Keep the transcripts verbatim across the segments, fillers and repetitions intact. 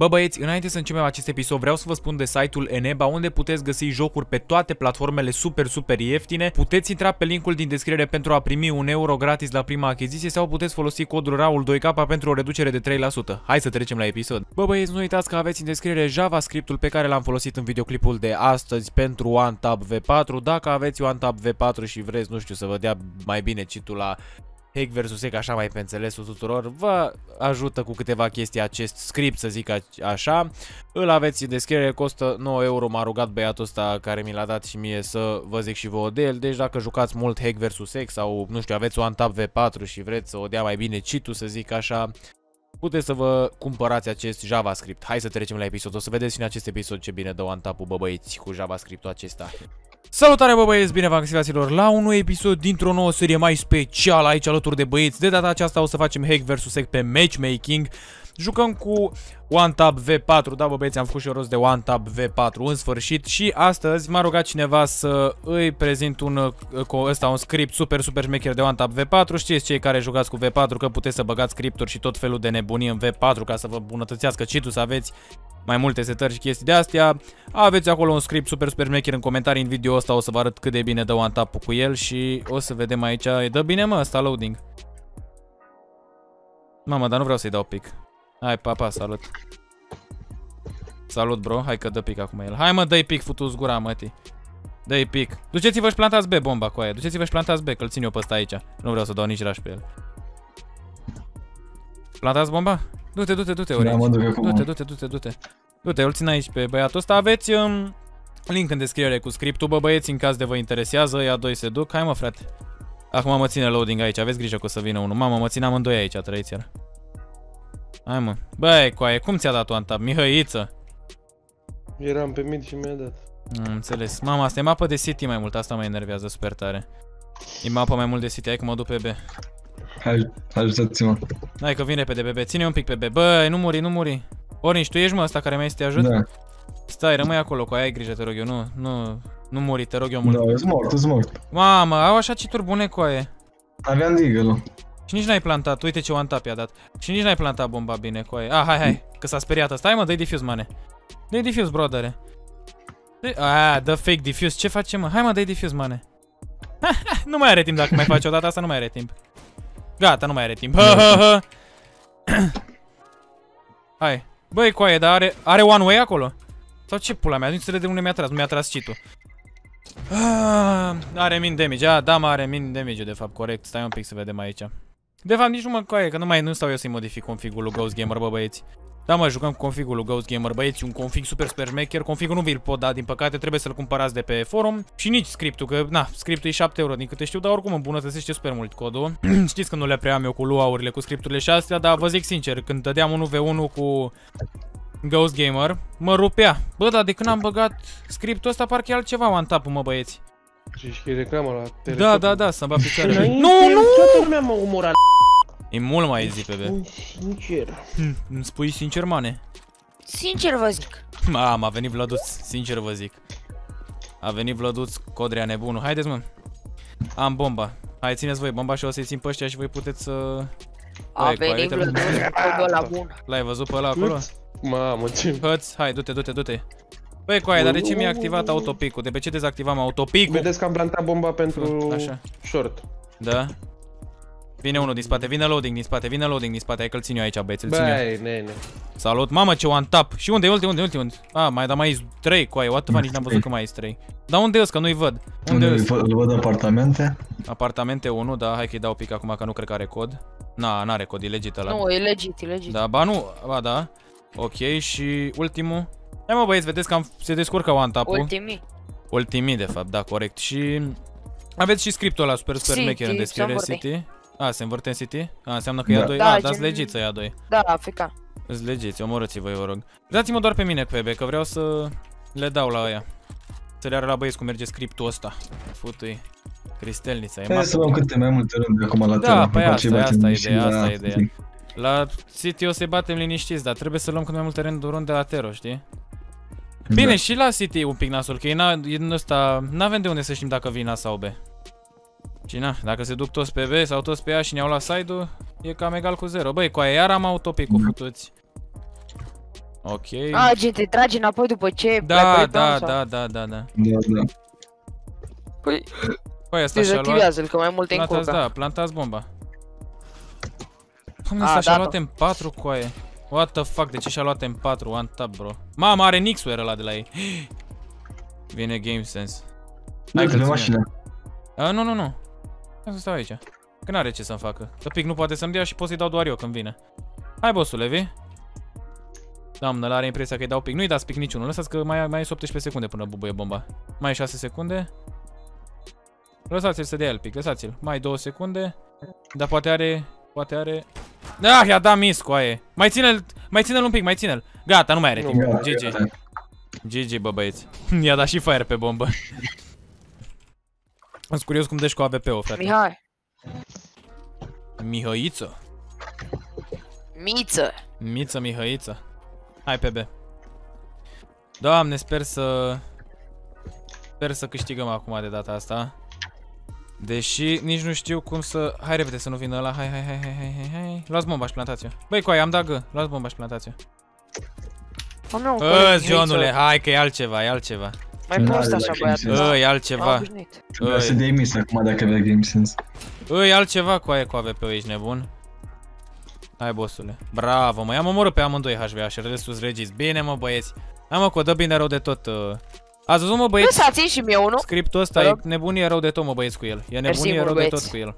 Bă băieți, înainte să începem acest episod, vreau să vă spun de site-ul Eneba, unde puteți găsi jocuri pe toate platformele super, super ieftine. Puteți intra pe linkul din descriere pentru a primi un euro gratis la prima achiziție sau puteți folosi codul raul doi k pentru o reducere de trei la sută. Hai să trecem la episod. Bă băieți, nu uitați că aveți în descriere JavaScript-ul pe care l-am folosit în videoclipul de astăzi pentru OneTap V patru. Dacă aveți OneTap V patru și vreți, nu știu, să vă dea mai bine citul la Hack versus. Hack, așa mai pe înțelesul tuturor, vă ajută cu câteva chestii acest script, să zic așa. Îl aveți în descriere, costă nouă euro, m-a rugat băiatul ăsta care mi l-a dat și mie să vă zic și vouă de el. Deci dacă jucați mult Hack versus. Hack sau, nu știu, aveți OneTap V patru și vreți să o dea mai bine cheat-ul, să zic așa, puteți să vă cumpărați acest JavaScript. Hai să trecem la episod, o să vedeți și în acest episod ce bine dă OneTap-ul, bă băieți, cu JavaScript-ul acesta. Salutare bă băieți, bine v-am găsit, fraților, la un nou episod dintr-o nouă serie mai specială aici alături de băieți. De data aceasta o să facem Hack versus. Hack pe matchmaking. Jucăm cu OneTap V patru, da bă băieți, am făcut și eu rost de OneTap V patru în sfârșit. Și astăzi m-a rugat cineva să îi prezint un, ăsta, un script super super șmecher de OneTap V patru. Știți cei care jucați cu V patru că puteți să băgați scripturi și tot felul de nebunii în V patru ca să vă bunătățească cheat-ul, să aveți mai multe setări și chestii de astea. Aveți acolo un script super super șmecher în comentarii, în video ăsta o să vă arăt cât de bine dă OneTap-ul cu el. Și o să vedem aici, îi dă bine mă ăsta loading. Mamă, dar nu vreau să-i dau pic. Hai, papa, salut. Salut, bro, hai că dă pic acum el. Hai mă, dă-i pic, futu-ți gura, mătii. Dă-i pic. Duceți-vă și plantați B bomba cu aia. Duceți-vă și plantați B, că-l țin eu pe ăsta aici. Nu vreau să dau nici raș pe el. Plantați bomba? Du-te, du-te, du-te, ori. Du-te, du-te, du-te, du-te. Du-te, îl țin aici pe băiatul ăsta. Aveți um, link în descriere cu scriptul, bă băieți, în caz de vă interesează. Ia doi se duc. Hai mă, frate. Acum mă ține loading aici. Aveți grijă că o să vină unul. Mamă, mă țin amândoi aici, trăiți iară. Hai mă, băi coaie, cum ți-a dat OneTap, Mihăiță? Eram pe mid și mi-a dat. Am înțeles, mama, asta e mapă de City mai mult, asta mă enervează super tare. E mapă mai mult de City, hai că mă duc pe B. Hai, ajutați-mă. Hai că vin repede pe B, ține un pic pe B, băi, nu muri, nu muri. Orange, tu ești mă ăsta care mai este ajut? Da. Stai, rămâi acolo, coaie, ai grijă, te rog eu, nu, nu, nu muri, te rog eu mult. Da, ești mort, ești mort. Mamă, au așa cituri bune, coaie. Aveam deagle-ul. Și nici n-ai plantat, uite ce OneTap i-a dat. Și nici n-ai plantat bomba bine, coaie. Ah, hai, hai, că s-a speriat ăsta. Hai mă, dă-i defuse, mane. Dă-i defuse, brodere. Ah, dă fake defuse, ce face mă? Hai mă, dă-i defuse, mane. Nu mai are timp, dacă mai faci odată asta, nu mai are timp. Gata, nu mai are timp. Hai. Băi, coaie, dar are, are one way acolo? Sau ce pula mea? Nu înțeleg de unde mi-a tras, nu mi-a tras cheat-ul. Ah, are min damage, ah, da mă, are min damage de fapt, corect. Stai un pic să vedem aici. De fapt nici nu mă coaie, că nu mai nu stau eu să-i modific configul lui Ghost Gamer, bă băieți. Da mă, jucăm cu configul lui Ghost Gamer, băieți, un config super super șmecher. Configul nu vi-l pot da, din păcate, trebuie să-l cumpărați de pe forum. Și nici scriptul, că na, scriptul e șapte euro din câte știu, dar oricum îmbunătățește super mult codul. Știți că nu le prea am eu cu luaurile, cu scripturile și astea, dar vă zic sincer, când dădeam unu v unu cu Ghost Gamer, mă rupea. Bă, dar de când am băgat scriptul ăsta parcă e altceva OneTap-ul, mă băieți. Și reclamă la telefon. Da, da, da, să-mi va picioarele. Nu, nu! Toată lumea mă umora. E mult mai zi pe B. Sincer. Hm, îmi spui sincer, mane? Sincer vă zic. Mamă, a venit Vlăduț, sincer vă zic. A venit Vlăduț, Codrea nebunul. Haideți, mă. Am bomba. Hai, țineți voi bomba și o să-i țin pe ăștia și voi puteți să... A venit Vlăduț, la bun. L-ai văzut pe ăla acolo? Mamă, ce... Hăț, hai, du-te, du-te, du-te. Băi, coaie, dar de ce mi-a activat autopicul? De pe ce dezactivam autopicul? Vedeți că am plantat bomba pentru așa. Short. Da. Vine unul din spate, vine loading din spate, vine loading din spate, hai că-l țin eu aici, băieți, îl țin eu. Ne, ne. Salut, mamă ce OneTap. Și unde, unde, unde, unde, unde? A, mai, dar mai ești trei, coaie, what the fuck, nici n-am văzut că mai ești trei. Dar unde ești, că nu-i văd? Unde ești? Îl văd apartamente. Apartamente unu, da, hai că-i dau pic acum că nu cred că are cod. Na, n-are cod, e legit ăla. Nu, e legit, e legit. Da, ba nu, ba da. Ok, și ultimul. Hai mă băieți, vedeți că am, se descurcă OneTap-ul. Ultimii. Ultimii de fapt, da, corect. Și aveți și scriptul ăla super super maker în descriere, City. A, se învârte în City? A, înseamnă că ia doi. Da, dați legiți să ia doi. Da, Africa. Îți legiți, omorâți-vă, eu vă rog. Dați-mă doar pe mine cu E B, că vreau să le dau la aia. Să le arăt la băieți cum merge scriptul ăsta. Futui. Cristelnița, e mare. Să luăm câte mai multe rânduri acum la tela. Da, păi asta, asta e ideea, asta e ideea. La City o să-i batem liniștiți, dar trebuie să luăm cât mai multe rânduri de la Tero, știi? Bine, da. Și la City un pic nasul, că e din ăsta, n-avem de unde să știm dacă vin A sau B. Și na, dacă se duc toți pe B sau toți pe A și ne-au la side-ul, e cam egal cu zero. Băi, cu aia iar am autopicul, futuți. Ok. A, gen, te tragi înapoi după ce... Da, da, da, da, da, da. Păi... Păi asta și-a luat... Dezactivează-l, că mai multe încă. Da, plantați bomba. Doamne, asta și-a luat M patru, coaie. What the fuck, de ce și-a luat M patru, OneTap, bro? Mama, are Nyxware ăla de la ei. Vine GameSense. Hai că-l ține. Nu, nu, nu. Hai să stau aici. Că n-are ce să-mi facă. Tăpic nu poate să-mi dea și pot să-i dau doar eu când vine. Hai, bossule, vii? Doamnă, l-are impresia că-i dau pic. Nu-i dați pic niciunul. Lăsați că mai, mai e optsprezece secunde până bubuie bomba. Mai e șase secunde. Lăsați-l să dea el pic. Lăsați-l. Mai două secunde. Dar poate are... Poate are... Ah, i-a dat mis, coaie. Mai ține-l mai ține-l un pic, mai ține-l. Gata, nu mai are timp. G G. G G, bă, băieți. I-a dat și fire pe bombă. Sunt curios cum deci cu A V P-ul, frate. Mihai. Mihăiță. Miță. Miță, Mihăiță. Hai pe B. Doamne, sper să... Sper să câștigăm acum de data asta. Deși nici nu știu cum să... Hai repede să nu vină ăla. Hai, hai, hai, hai, hai, hai. Luați bomba și plantați-o. Băi, coaie, am dat G. Luați bomba și plantați-o. Îți, Ionule, hai că e altceva, e altceva. Mai prost așa, băiatul. Îi, altceva. Vreau să dea mis acum dacă avea GameSense. Îi, altceva, coaie, cu A V P-ul, ești nebun. Hai, bossule. Bravo, mă, i-am omorât pe amândoi H V A și restul-s regis. Bine, mă, băieți. Hai, mă, că o dă bine rău de tot. Ați văzut, mă, băieți? Lăsați-i și mie unul. Scriptul ăsta e nebunie rău de tot, mă, băieți, cu el. E nebunie rău de tot cu el.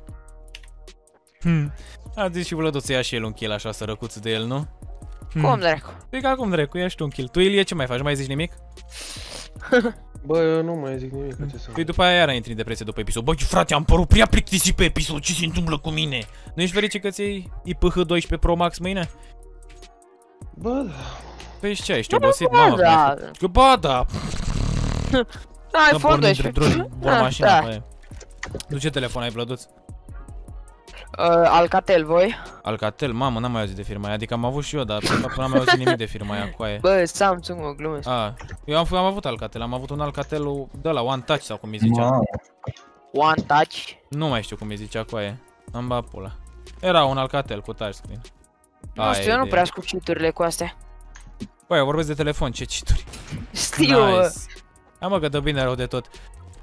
Hm. A zis și Vladu să ia și el un kill așa, sărăcuț de el, nu? Cum, dracu? Păi ca cum, dracu, ia și tu un kill. Tu, Ilie, ce mai faci? Nu mai zici nimic? Bă, eu nu mai zic nimic. Păi după aia iară intri în depresie după episod. Băi, frate, am părut prea plictisit pe episod. Ce se întâmplă cu mine? Nu ești fericit că ți-ai I P H doisprezece Pro Max mâine? Bă, da. Păi și ce, ești obosit? Mamă, că bă, da. Ai iPhone doisprezece. Nu, ce telefon ai, Blăduț? Alcatel, voi? Alcatel, mamă, n-am mai auzit de firma aia. Adică am avut și eu, dar n-am mai auzit nimic de firma aia, coaie. Bă, Samsung, mă, glumesc. Eu am avut Alcatel, am avut un Alcatel de la One Touch sau cum îi zicea. One Touch? Nu mai știu cum îi zicea, coaie. Am bat pula. Era un Alcatel cu touchscreen. Nu știu, eu nu prea ascult citurile cu astea. Coaie, eu vorbesc de telefon, ce cituri? Știu, bă. Hai, mă, că dă bine rău de tot.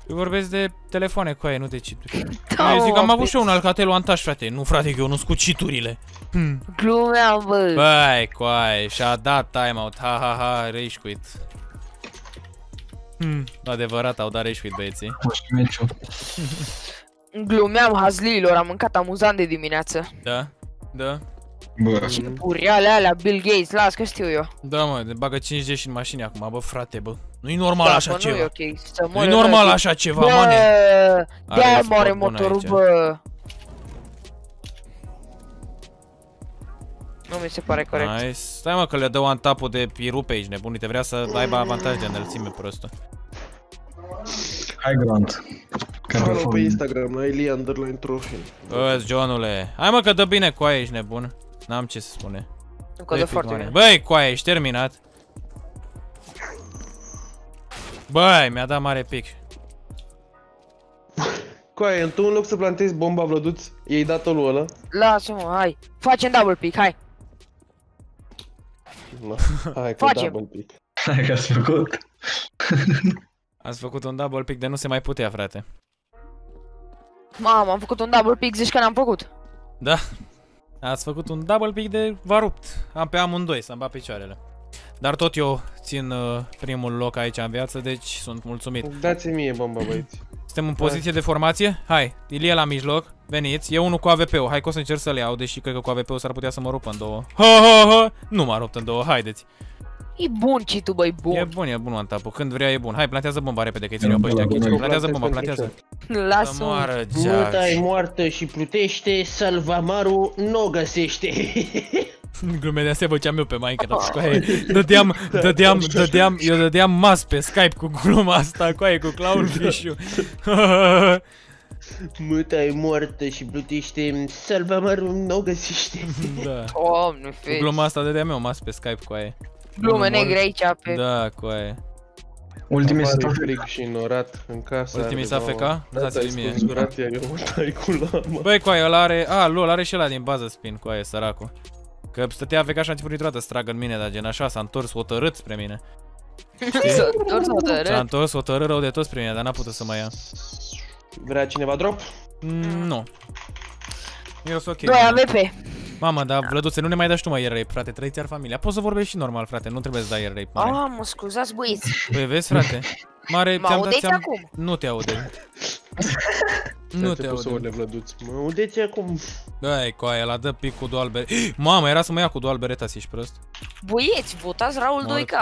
Eu vorbesc de telefoane, coaie, nu de cheat-uri. Da, eu zic că am avut și eu un Alcatel One Touch, frate. Nu, frate, că eu nu scut cheat-urile. Glumeam, bă. Băi, coaie, și-a dat timeout. Ha, ha, ha, rage quit. Adevărat, au dat rage quit, băieții. Glumeam, hazliilor, am mâncat amuzant de dimineață. Da, da. Ce puriale alea, Bill Gates, las că știu eu. Da, mă, ne bagă cinci G și în mașini acum, bă, frate, bă. Nu-i normal, da, așa, nu ceva. E okay. Nu-i normal așa ceva, mane. De-aia moare motorul, bă. Nu mi se pare corect. Nice. Stai, mă, că le dă OneTap-ul de piru pe aici, nebunite. Vrea să aibă avantaj de înălțime, prostă. Hai, Grant. Follow pe Instagram, la Ilie underline trophy. Bă, Johnule. Hai, mă, că dă bine, coaie, ești nebun. N-am ce să spune. Încă dă foarte bine. Băi, coaie, ești terminat. Băi, mi-a dat mare pic. Coaie, tu în loc să plantezi bomba, Vlăduț, i-ai dat-o lui ăla. Lasă-mă, hai. Facem double pick, hai. No, hai că facem double pick. Hai că ați făcut. Ați făcut un double pick de nu se mai putea, frate. Mamă, am făcut un double pick, zici că n-am făcut. Da. Ați făcut un double pick de v-a rupt. Am pe amândoi, să-mi bat picioarele. Dar tot eu țin uh, primul loc aici în viață, deci sunt mulțumit. Dați-mi mie bomba, băieți. Suntem în poziție de formație? Hai, Ilie la mijloc, veniți, e unul cu A V P-ul, hai că o să încerc să le iau, deși cred că cu A V P-ul s-ar putea să mă rupă în două. Ha, ha, ha. Nu m-a rupt în două, haideți. E bun, ci tu, băi, bun. E bun, e bun, OneTap-ul, când vrea e bun. Hai, plantează bomba repede, că-i țin eu pe ăștia. Plantează bomba, plantează. Lasă-o, muta-i moartă și plutește, salvamaru n-o găsește. Glume de-astea făceam eu pe Minecraft, coaie. Dădeam, dădeam, dădeam, eu dădeam mas pe Skype cu gluma asta, coaie, cu Clownfish-ul. Muta-i moartă și plutește, salvamaru n-o găsește. Da. Doamne, fești. Cu gluma asta dădeam eu mas pe Skype, coaie. Glume negre aici pe... Da, coaie. Ultimii s-a fric și inorat în casă. Ultimii s-a feca? Dați-l mie. Băi, coaie, ăla are... A, lol, are și ăla din bază spin, coaie, săracul. Că stătea veca și a început niciodată să tragă în mine, dar gen așa, s-a întors hotărât spre mine. S-a întors hotărât? S-a întors hotărât rău de tot spre mine, dar n-a putut să mă ia. Vrea cineva drop? Mm, nu. Eu sunt ok. doi A V P. Mamă, dar Vlăduțe, nu ne mai dai tu mai air rape, frate, trăiți iar familia. Poți să vorbești și normal, frate, nu trebuie să dai air rape. Ah, mă scuzați, băieți. Păi vezi, frate? Mare, mă audeți acum? Nu te audem. Nu te audem. Mă audeți acum? Da-i coaie, ăla dă pic cu două alberete. Mamă, era să mă ia cu două alberete, si ești prost. Băieți, votați Raul doi K.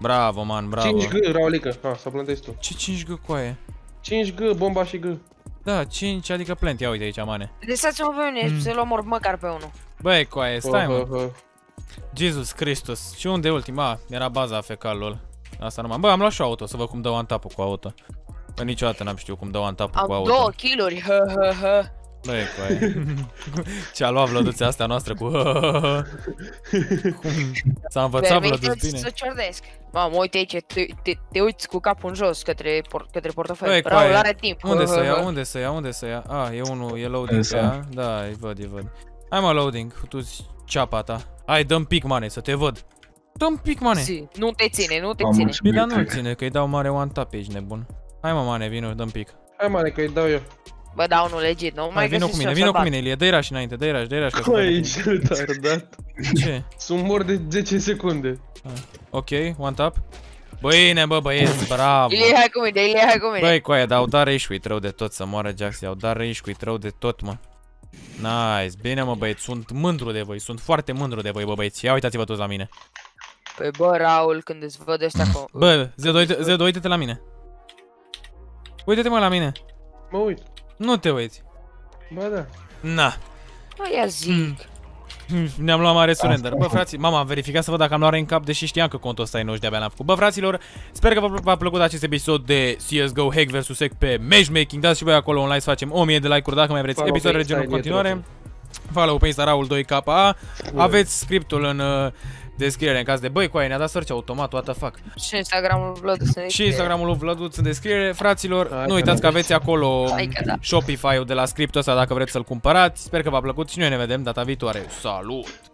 Bravo, man, bravo. cinci G, Raulica, ha, să plantezi tu. Ce cinci G, coaie? cinci G, bomba și G. Da, cinci, adică plant, ia uite aici, mane. Lăsați-mă pe mine, mm. să luăm ori măcar pe unul. Băi, coaie, stai, oh, mă. Oh, oh. Jesus Christus. Și unde ultima? Era baza fecalul. Asta numai. Bă, am luat și auto, să văd cum dă one tap-ul cu auto. Bă, niciodată n-am știut cum dă one tap-ul cu auto. Am două kill-uri, hă, hă, hă. Băi, coaie. Ce-a luat Vlăduțea asta noastră cu hă, hă, hă. S-a învățat Vlăduț bine. Să ciordesc. Mamă, uite aici, te, te, te uiți cu capul în jos către, por, către portofel. Raul are timp. Unde să ia, unde să ia, unde să ia? Ah, e unul, e loading pe ea. Da, îi văd, îi văd. Hai mă, loading, tu-ți ceapa ta. Hai, dă-mi pic, mane, să te văd. Dă-mi pic, mane. Si, nu te ține, nu te ține. Bine, dar nu-l ține, că-i dau mare one tap, ești nebun. Hai mă, mane, vino, dă-mi pic. Hai mane, că-i dau eu. Bă, dau unul legit, nu? Mai vino cu mine, vino cu mine, Ilie, dă-i rași înainte, dă-i rași, dă-i rași. Coaie, ești retardat. Ce? Sunt mort de zece secunde. Ok, one tap. Băine, bă, băieți, bravo. Ilie, hai cu mine, Ilie, hai cu mine. Băi, coaie, dar au dat rage-quit rău de tot, să moară Jax, i-au dat rage-quit rău de tot, mă. Nice, bine, mă, băieți, sunt mândru de voi, sunt foarte mândru de voi, bă, băieți. Ia uitați-vă toți la mine. Păi, bă, Raul, când îți văd ăștia cu... Bă, Zedo, uite-te la mine. Uite-te, mă, la mine. Mă uit. Nu te uiți. Bă, da. Na. Bă, ia zic. Ne-am luat mare surrender. Bă, frații, mama, am verificat să văd dacă am luat în cap, deși știam că contul ăsta e nouă și de-abia n-am făcut. Bă, fraților, sper că v-a plăcut acest episod de C S G O Hack versus. Hack pe matchmaking. Dați și voi acolo un like, să facem o mie de like-uri dacă mai vreți episoadele de genul în continuare. Follow pe Insta Raul doi K. Aveți scriptul în descriere în caz de băi, coaie, ne-a dat search automat, what the fuck. Și Instagramul Vlăduț în Și Instagramul lui Vlăduț în descriere, fraților. Hai, nu uitați că aveți acolo da. Shopify-ul de la scriptul ăsta dacă vreți să-l cumpărați. Sper că v-a plăcut și noi ne vedem data viitoare. Salut!